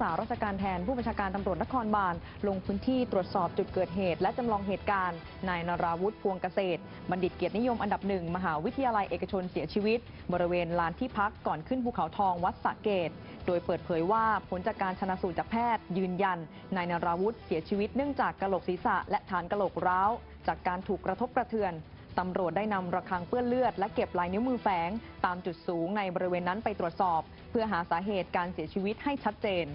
ษาราชการแทนผู้บัญชาการตำรวจนครบาลลงพื้นที่ตรวจสอบจุดเกิดเหตุและจำลองเหตุการณ์นายนราวุฒิพวงเกษตรบัณฑิตเกียรตินิยมอันดับหนึ่งมหาวิทยาลัยเอกชนเสียชีวิตบริเวณลานที่พักก่อนขึ้นภูเขาทองวัดสะเกษโดยเปิดเผยว่าผลจากการชันสูตรจากแพทย์ยืนยันนายนราวุฒิเสียชีวิตเนื่องจากกะโหลกศีรษะและฐานกะโหลกร้าวจากการถูกกระทบกระเทือนตำรวจได้นำระฆังเปื้อนเลือดและเก็บลายนิ้วมือแฝงตามจุดสูงในบริเวณนั้นไปตรวจสอบเพื่อหาสาเหตุการเสียชีวิตให้ชัดเจน